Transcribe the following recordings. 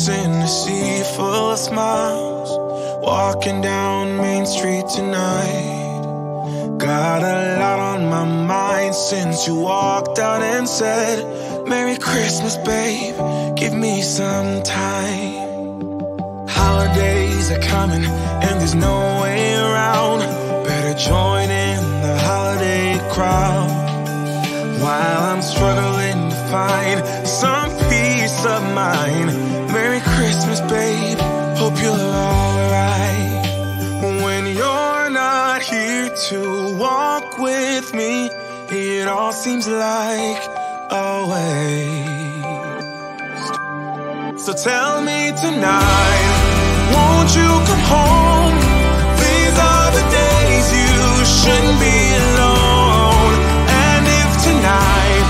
crossing the sea full of smiles, walking down Main Street tonight. Got a lot on my mind since you walked out and said, Merry Christmas, babe, give me some time. Holidays are coming and there's no way around. Better join in the holiday crowd. While I'm struggling to find some peace of mind, Merry Christmas, babe, hope you're alright. When you're not here to walk with me, it all seems like a waste. So tell me tonight, won't you come home? These are the days you shouldn't be alone. And if tonight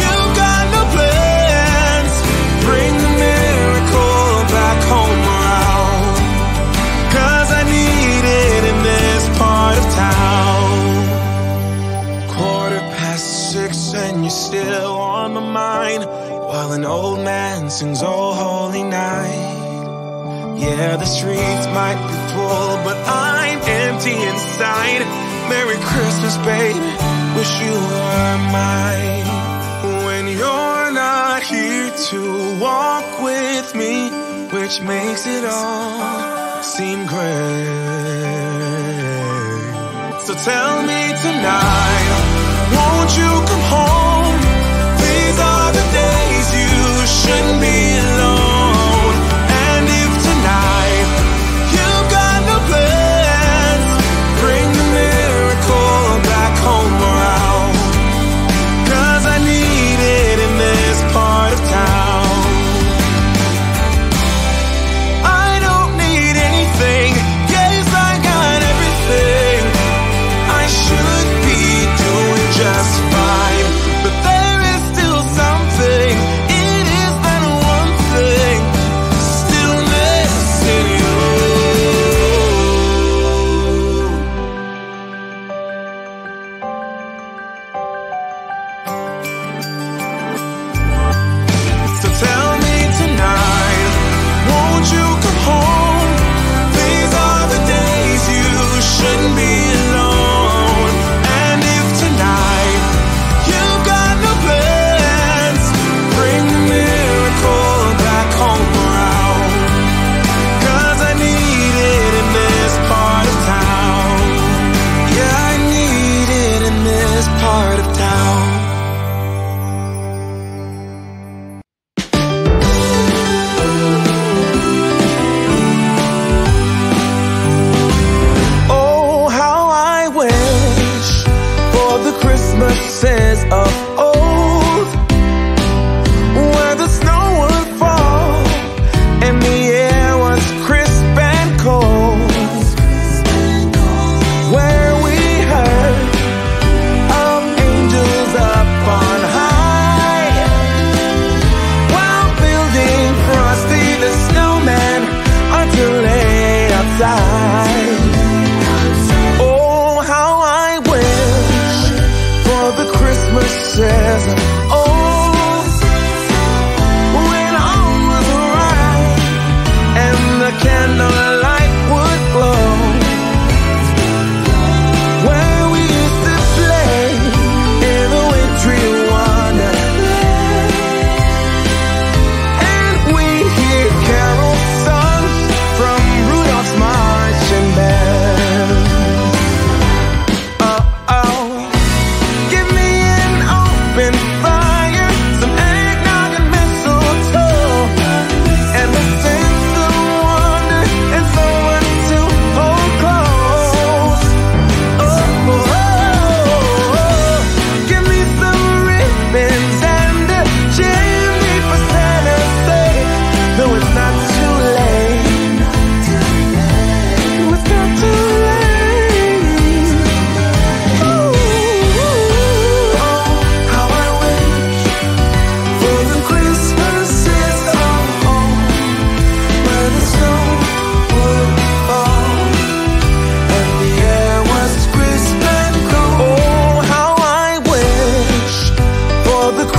you've got no plans, bring the miracle back home around. 'Cause I need it in this part of town. 6:15 and you're still on my mind, while an old man sings Oh Holy Night. Yeah, the streets might be full, but I'm empty inside. Merry Christmas, babe, wish you were mine. When you're not here to walk with me, which makes it all seem gray. So tell me tonight, won't you come home? These are the days you shouldn't be alone. And if tonight you've got no plans, bring the miracle back home around. 'Cause I need it in this part of town. I don't need anything, yes I got everything. I should be doing just fine, but there is still something.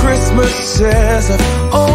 Christmas says, oh,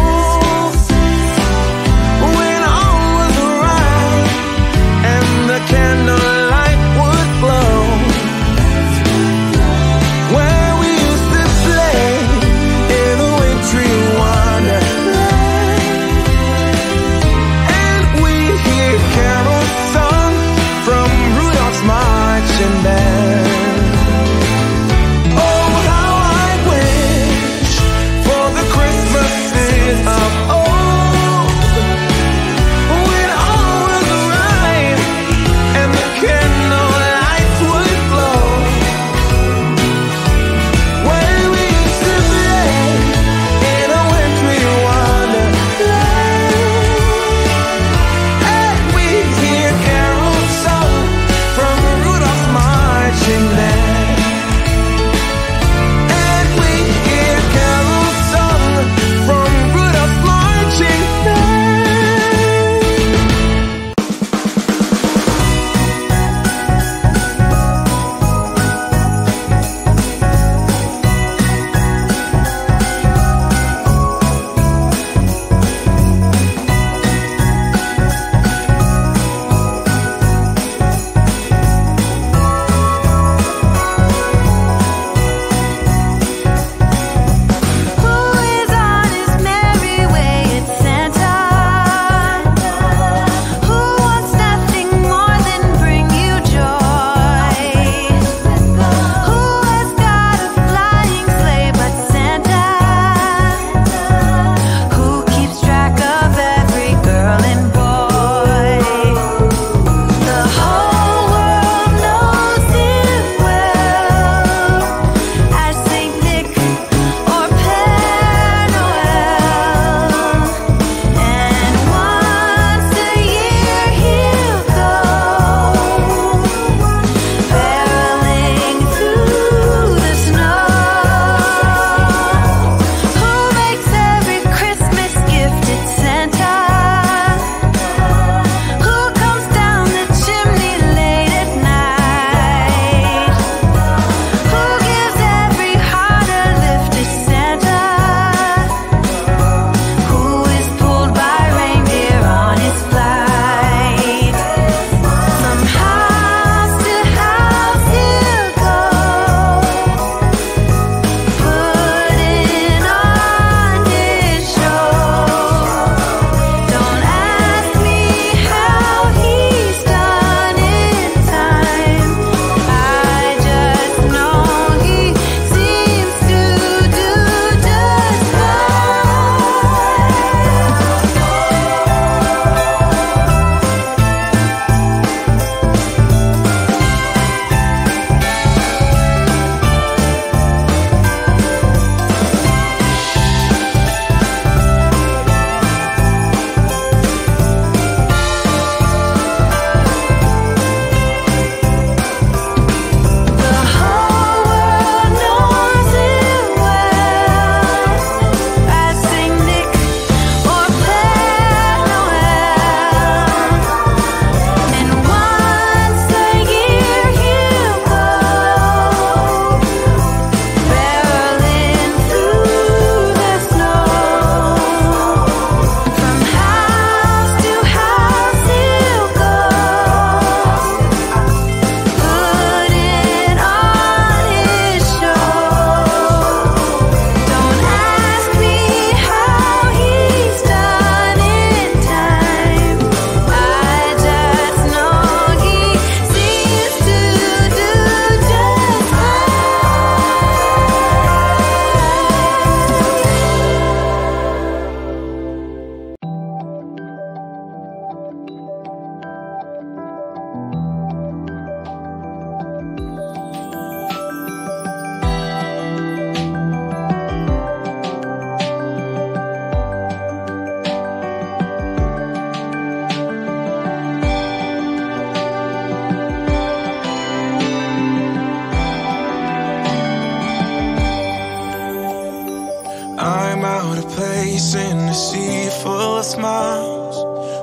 I'm out of place in a sea full of smiles,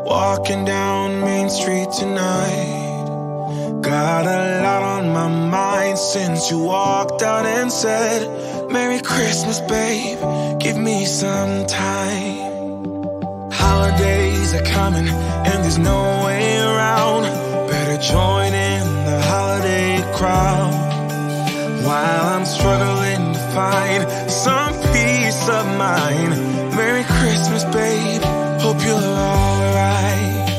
walking down Main Street tonight. Got a lot on my mind since you walked out and said, Merry Christmas, babe, give me some time. Holidays are coming and there's no way around. Better join in the holiday crowd. While I'm struggling to find some peace of mind, Merry Christmas, babe, hope you're alright.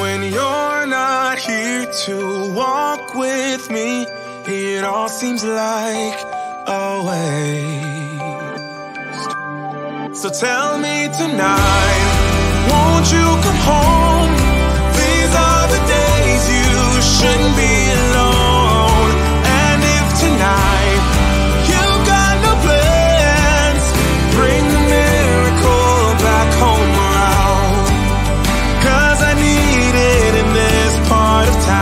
When you're not here to walk with me, it all seems like a waste. So tell me tonight, won't you come home? These are the days you shouldn't be alone. And if tonight you got no plans, bring the miracle back home around, 'cause I need it in this part of town.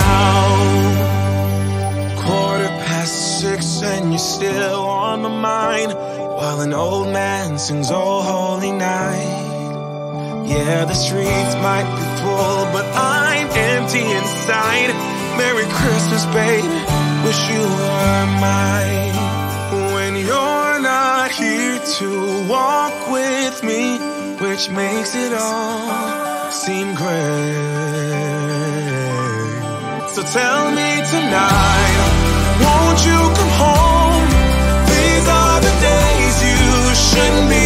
6:15 and you're still on my mind, while an old man sings Oh Holy Night. Yeah, the streets might be full, but I'm empty inside. Merry Christmas, babe, wish you were mine. When you're not here to walk with me, which makes it all seem great. So tell me tonight, won't you come home? These are the days you shouldn't be